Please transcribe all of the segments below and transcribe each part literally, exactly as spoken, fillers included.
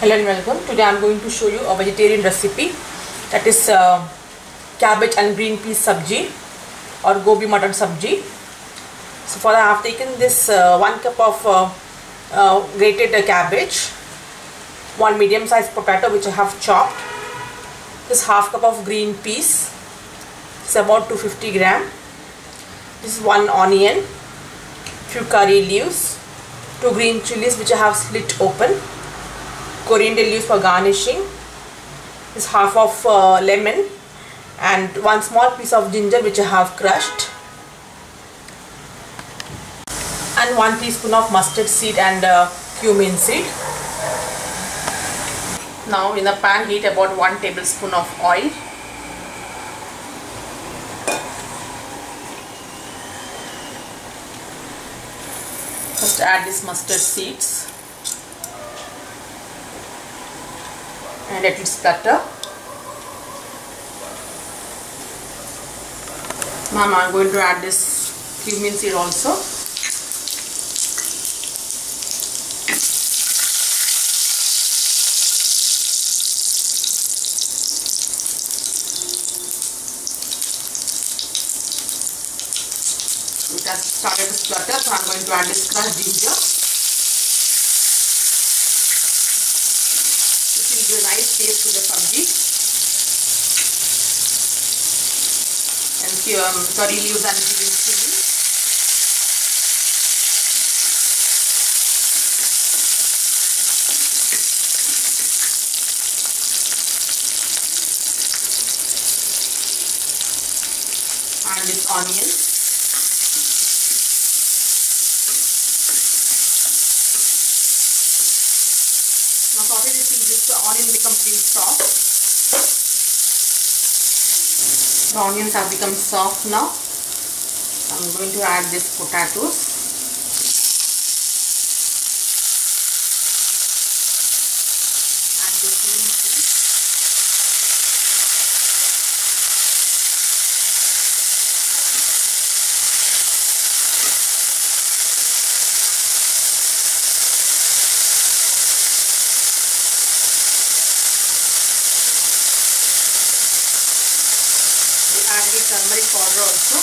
Hello and welcome. Today I am going to show you a vegetarian recipe, that is uh, cabbage and green peas sabji or gobi matar sabji. So for that I have taken this uh, one cup of uh, uh, grated uh, cabbage, one medium sized potato which I have chopped, this half cup of green peas, it's about two hundred fifty grams, this is one onion, few curry leaves, two green chilies which I have split open, coriander leaves for garnishing, is half of uh, lemon and one small piece of ginger which I have crushed, and one teaspoon of mustard seed and uh, cumin seed. Now in a pan heat about one tablespoon of oil. First add these mustard seeds and let it splatter. Now I am going to add this cumin seed also. It has started to splatter, so I am going to add this crushed ginger. A nice taste to the sabji, and um, curry leaves and green chili. And this onion. Now saute the peas till the onion becomes really soft. The onions have become soft now. I am going to add these potatoes. And the green peas. Add the turmeric powder also.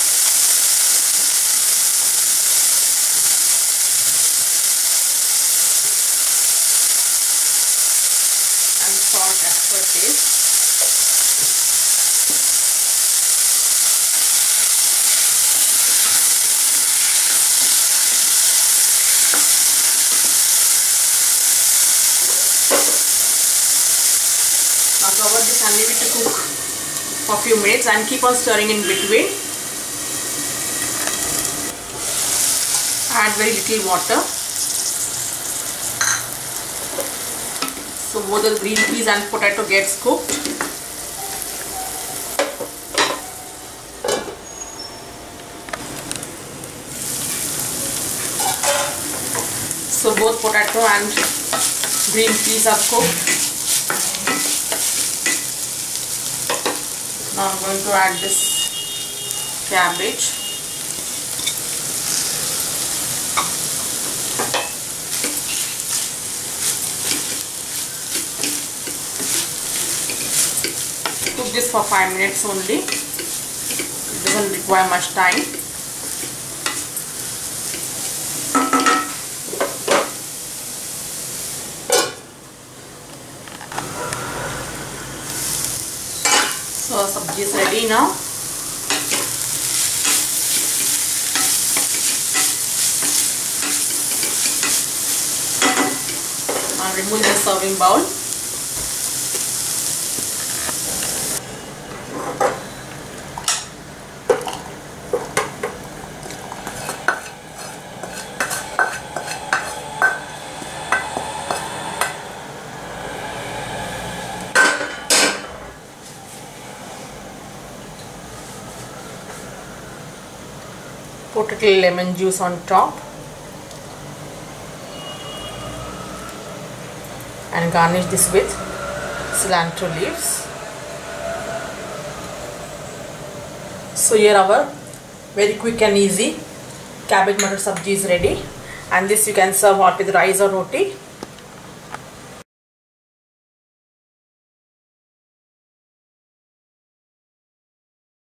And salt as per taste. Now cover this and leave it to cook for a few minutes and keep on stirring in between. Add very little water. So both the green peas and potato gets cooked. So both potato and green peas are cooked. Now I am going to add this cabbage. Cook this for five minutes only. It doesn't require much time. So sabji is ready now. I'll remove the serving bowl. Put a little lemon juice on top and garnish this with cilantro leaves. So here our very quick and easy cabbage matar sabji is ready, and this you can serve hot with rice or roti.